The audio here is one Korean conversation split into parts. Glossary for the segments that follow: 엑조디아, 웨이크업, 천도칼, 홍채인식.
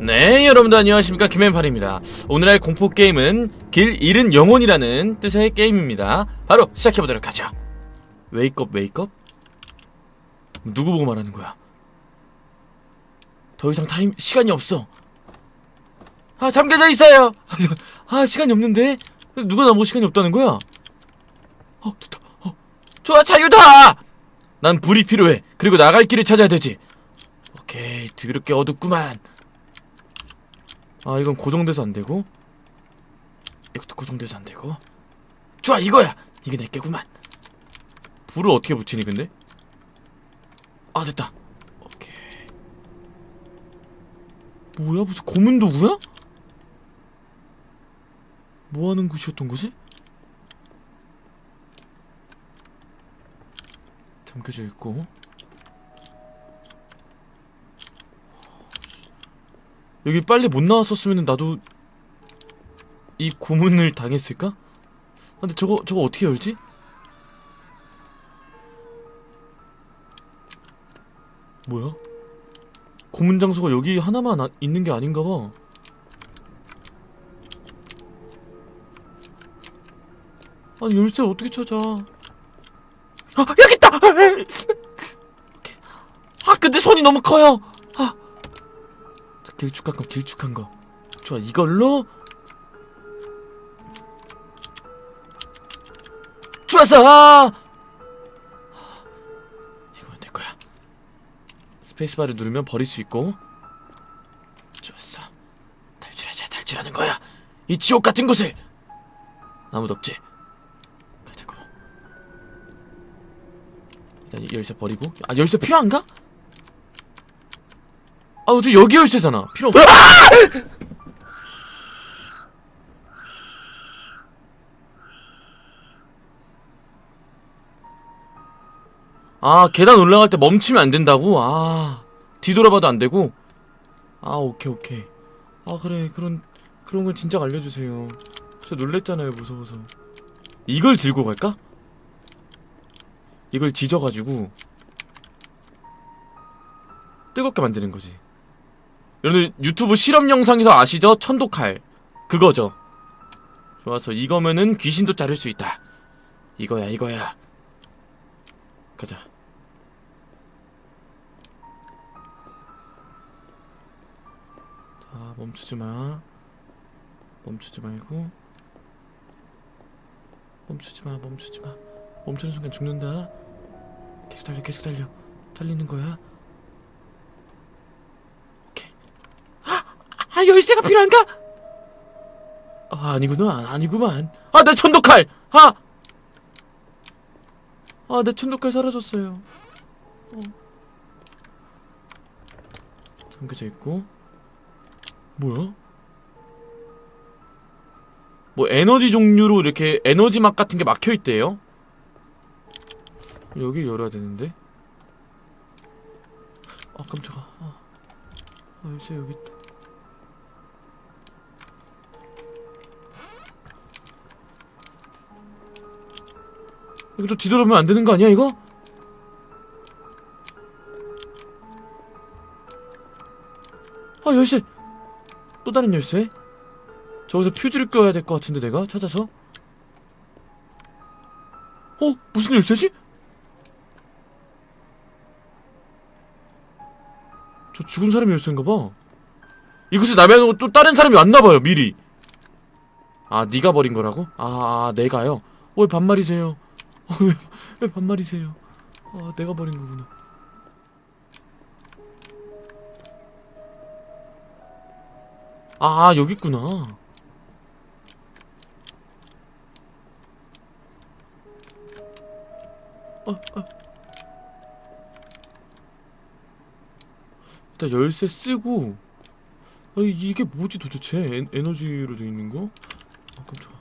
네, 여러분들 안녕하십니까. 김앤팔입니다. 오늘 할 공포게임은 길 잃은 영혼이라는 뜻의 게임입니다. 바로 시작해보도록 하죠. 웨이크업, 웨이크업? 누구 보고 말하는 거야? 더 이상 시간이 없어. 아, 잠겨져 있어요! 아, 시간이 없는데? 누가 나보고 시간이 없다는 거야? 됐다. 좋아, 자유다! 난 불이 필요해. 그리고 나갈 길을 찾아야 되지. 오케이, 드럽게 어둡구만. 아, 이건 고정돼서 안되고, 이것도 고정돼서 안되고. 좋아, 이거야! 이게 내게구만. 불을 어떻게 붙이니 근데? 아, 됐다. 오케이. 뭐야, 무슨 고문도구야? 뭐하는 곳이었던거지? 잠겨져 있고. 여기 빨리 못 나왔었으면 나도 이 고문을 당했을까? 근데 저거 어떻게 열지? 뭐야? 고문 장소가 여기 하나만 있는 게 아닌가 봐. 아니, 열쇠 어떻게 찾아? 아, 여기 있다! 아, 근데 손이 너무 커요! 아, 길쭉한 거, 길쭉한 거. 좋아, 이걸로. 좋았어! 아! 이거면 될 거야. 스페이스바를 누르면 버릴 수 있고. 좋았어. 탈출하자, 탈출하는 거야. 이 지옥 같은 곳을. 아무도 없지. 가자고. 일단 이 열쇠 버리고. 아, 열쇠 필요한가? 아, 저 여기 열쇠잖아. 필요 없어. 아, 계단 올라갈 때 멈추면 안 된다고? 아, 뒤돌아봐도 안 되고. 아, 오케이, 오케이. 아, 그래. 그런 걸 진작 알려주세요. 저 놀랬잖아요, 무서워서. 이걸 들고 갈까? 이걸 지져가지고 뜨겁게 만드는 거지. 여러분, 유튜브 실험 영상에서 아시죠? 천도칼. 그거죠. 좋아서 이거면은 귀신도 자를 수 있다. 이거야, 이거야. 가자. 자, 멈추지 마. 멈추지 말고. 멈추지 마, 멈추지 마. 멈추는 순간 죽는다. 계속 달려, 계속 달려. 달리는 거야. 아, 열쇠가 필요한가? 아, 아니구나, 아니구만. 아, 내 천도칼! 아! 아, 내 천도칼 사라졌어요. 잠겨져 있고. 뭐야? 뭐 에너지 종류로 이렇게 에너지 막 같은 게 막혀있대요? 여기 열어야 되는데? 아, 깜짝아. 아, 열쇠 여기 있다. 이거 또 뒤돌아보면 안 되는 거 아니야, 이거? 아, 열쇠! 또 다른 열쇠? 저기서 퓨즈를 껴야 될 것 같은데, 내가? 찾아서? 어? 무슨 열쇠지? 저 죽은 사람의 열쇠인가 봐. 이것을 남겨놓고 또 다른 사람이 왔나봐요, 미리. 아, 네가 버린 거라고? 아, 내가요? 왜 반말이세요? 왜 반말이세요? 아, 내가 버린 거구나. 아, 여기 있구나. 아. 일단 열쇠 쓰고. 아, 이게 뭐지 도대체? 에너지로 돼 있는 거? 아, 깜짝아.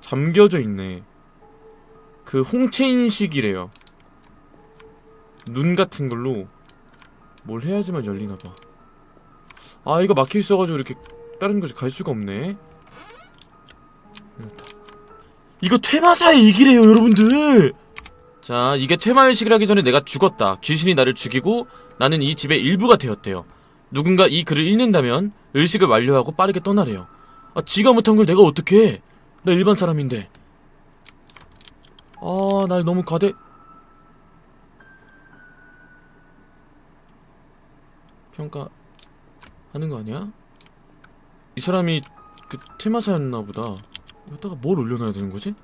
잠겨져 있네. 그 홍채인식이래요. 눈 같은 걸로 뭘 해야지만 열리나봐. 아, 이거 막혀 있어가지고 이렇게 다른 곳에 갈 수가 없네. 이렇다. 이거 퇴마사의 일기래요, 여러분들. 자, 이게 퇴마의식을 하기 전에 내가 죽었다, 귀신이 나를 죽이고 나는 이 집의 일부가 되었대요. 누군가 이 글을 읽는다면 의식을 완료하고 빠르게 떠나래요. 아, 지가 못한 걸 내가 어떻게 해? 나 일반 사람인데. 아, 날 너무 과대. 평가하는 거 아니야? 이 사람이 그 퇴마사였나 보다. 여기다가 뭘 올려놔야 되는 거지?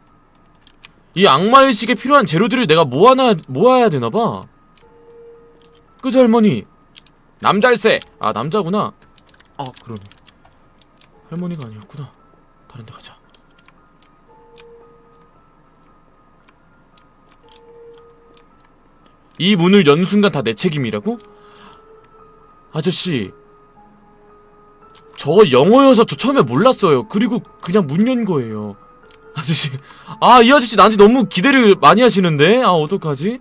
이 악마의식에 필요한 재료들을 내가 모아야 되나봐. 그지, 할머니? 남잘세! 아, 남자구나. 아, 그러네. 할머니가 아니었구나. 다른 데 가자. 이 문을 연 순간 다 내 책임이라고? 아저씨, 저 영어여서 저 처음에 몰랐어요. 그리고 그냥 문 연 거예요. 아저씨, 아, 이 아저씨 나한테 너무 기대를 많이 하시는데? 아, 어떡하지?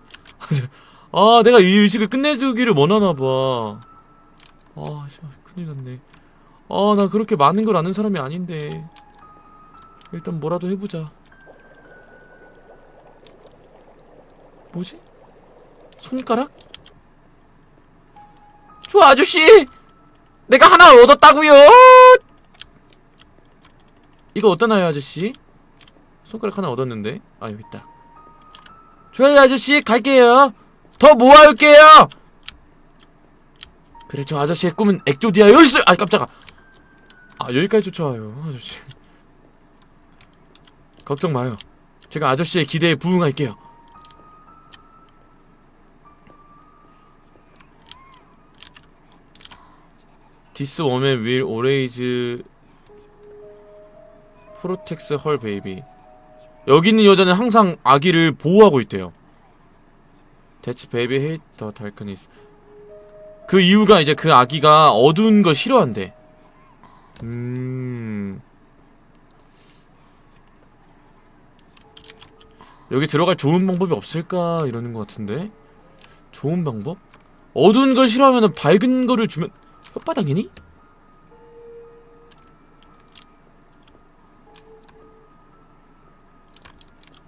아, 내가 이 의식을 끝내주기를 원하나봐. 아, 큰일났네. 아, 나 그렇게 많은 걸 아는 사람이 아닌데. 일단 뭐라도 해보자. 뭐지? 손가락? 저 아저씨! 내가 하나 얻었다구요! 이거 어떠나요, 아저씨? 손가락 하나 얻었는데? 아, 여깄다. 좋아요, 아저씨. 갈게요. 더 모아올게요! 그래, 저 아저씨의 꿈은 엑조디아 여기서! 아, 깜짝아. 아, 여기까지 쫓아와요, 아저씨. 걱정 마요. 제가 아저씨의 기대에 부응할게요. This woman will always protect her baby. 여기 있는 여자는 항상 아기를 보호하고 있대요. That baby hate the darkness. 그 이유가 이제 그 아기가 어두운 거 싫어한대. 여기 들어갈 좋은 방법이 없을까 이러는 것 같은데. 좋은 방법? 어두운 걸 싫어하면 밝은 거를 주면. 혓바닥이니? 좋아.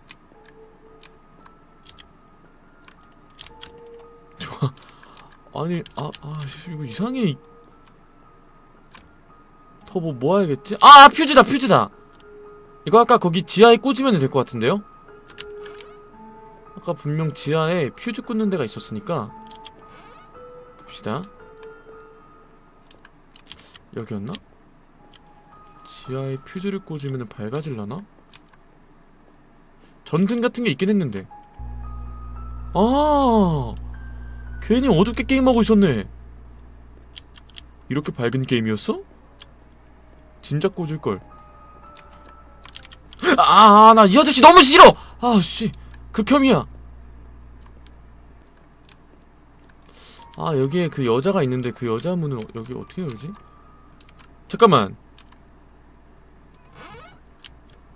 아니, 이거 이상해. 더 뭐 모아야겠지? 아, 퓨즈다, 퓨즈다. 이거 아까 거기 지하에 꽂으면 될 것 같은데요? 아까 분명 지하에 퓨즈 꽂는 데가 있었으니까 갑시다. 여기였나? 지하에 퓨즈를 꽂으면 밝아질라나? 전등 같은 게 있긴 했는데. 아, 괜히 어둡게 게임하고 있었네. 이렇게 밝은 게임이었어? 진작 꽂을걸. 아, 나 이 아저씨 너무 싫어! 아, 씨, 극혐이야. 아, 여기에 그 여자가 있는데 그 여자 문을 여기 어떻게 열지? 잠깐만,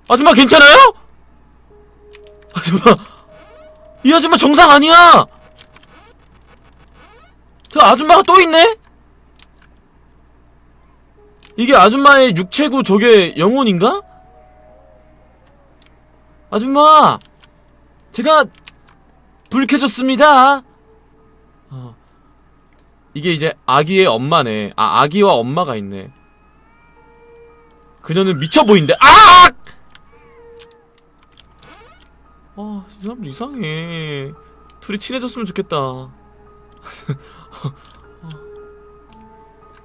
아줌마 괜찮아요? 아줌마, 이 아줌마 정상 아니야! 저 아줌마가 또 있네? 이게 아줌마의 육체고 저게 영혼인가? 아줌마! 제가 불쾌졌습니다. 이게 이제 아기의 엄마네. 아, 아기와 엄마가 있네. 그녀는 미쳐 보인대. 아! 아, 이 사람 이상해. 둘이 친해졌으면 좋겠다.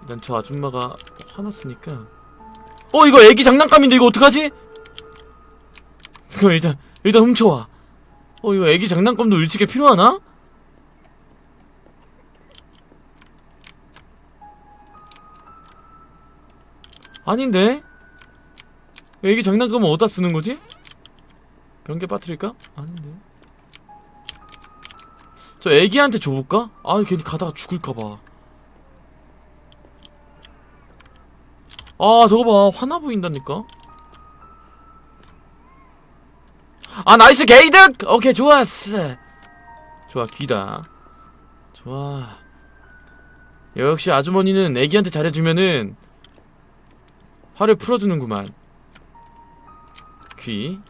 난 저 아줌마가 화났으니까. 어, 이거 애기 장난감인데 이거 어떡하지? 그럼 일단 훔쳐와. 어, 이거 애기 장난감도 의식에 필요하나? 아닌데? 애기 장난감은 어디다 쓰는 거지? 변기에 빠뜨릴까? 아닌데. 저 애기한테 줘볼까? 아, 괜히 가다가 죽을까봐. 아, 저거 봐. 화나 보인다니까? 아, 나이스 게이득! 오케이, 좋았어. 좋아, 귀다. 좋아. 역시 아주머니는 애기한테 잘해주면은 화를 풀어주는구만. 귀.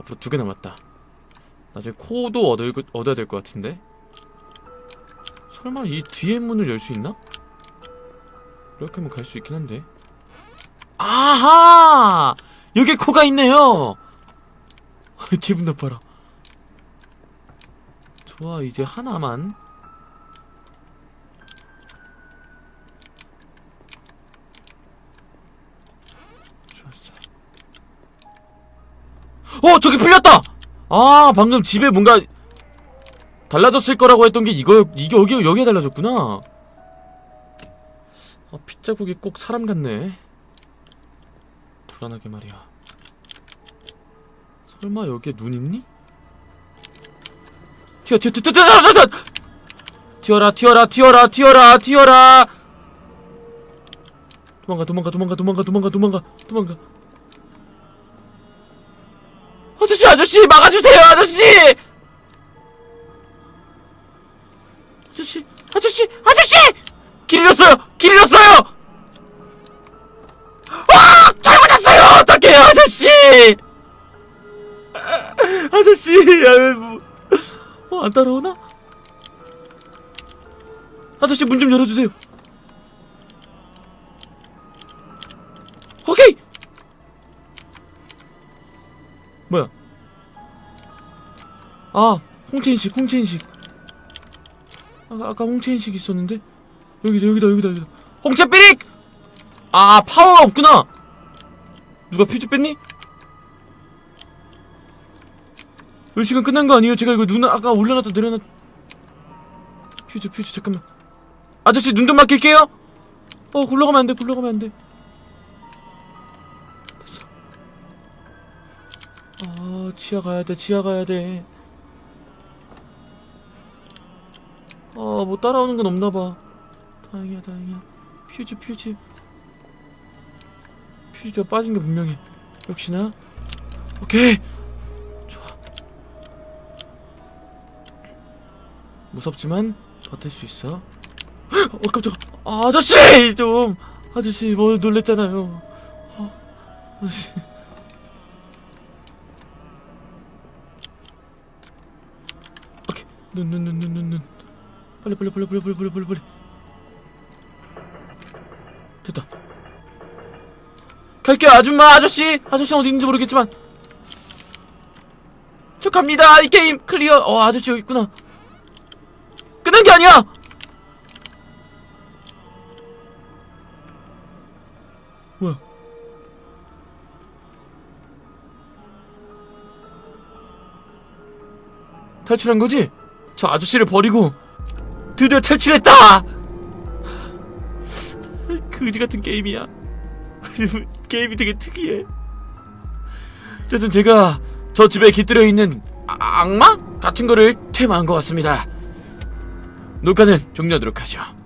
앞으로 2개 남았다. 나중에 코도 얻어야 될 것 같은데. 설마 이 뒤에 문을 열 수 있나? 이렇게 하면 갈 수 있긴 한데. 아하! 여기 코가 있네요! 기분 나빠라. 좋아, 이제 하나만. 좋았어. 어! 저기 풀렸다! 아, 방금 집에 뭔가 달라졌을 거라고 했던 게 이게 여기에 달라졌구나. 아, 핏자국이 꼭 사람 같네. 불안하게 말이야. 설마 여기에 눈 있니? 튀어! 튀어라! 도망가. 아저씨 막아주세요. 아저씨 길 잃었어요. 아, 잘못했어요. 어떡해요, 아저씨. 뭐 안 따라오나? 아저씨 문 좀 열어주세요. 오케이. 뭐야? 아, 홍채인식. 아까 홍채인식 있었는데? 여기다. 홍채삐릭! 아, 파워가 없구나! 누가 퓨즈 뺐니? 이 시간 끝난 거 아니에요? 제가 이거 눈 아까 올려놨다 내려놨. 퓨즈, 잠깐만. 아저씨, 눈 좀 맡길게요! 어, 굴러가면 안 돼. 됐어. 아, 지하 가야 돼. 아, 뭐 따라오는 건 없나봐. 다행이야. 퓨즈가 빠진 게 분명해. 역시나. 오케이. 좋아. 무섭지만 버틸 수 있어. 어, 깜짝아. 아, 아저씨 좀. 아저씨 뭘 놀랬잖아요. 아저씨. 오케이. 눈. 빨리. 됐다. 갈게요, 아줌마, 아저씨. 아저씨는 어디 있는지 모르겠지만 저 갑니다. 이 게임 클리어. 어, 아저씨 여기 있구나. 끝난 게 아니야. 뭐야? 탈출한 거지? 저 아저씨를 버리고. 드디어 탈출했다! 그지같은 게임이야. 게임이 되게 특이해. 어쨌든 제가 저 집에 깃들여 있는 악마 같은 거를 퇴마한 것 같습니다. 녹화는 종료하도록 하죠.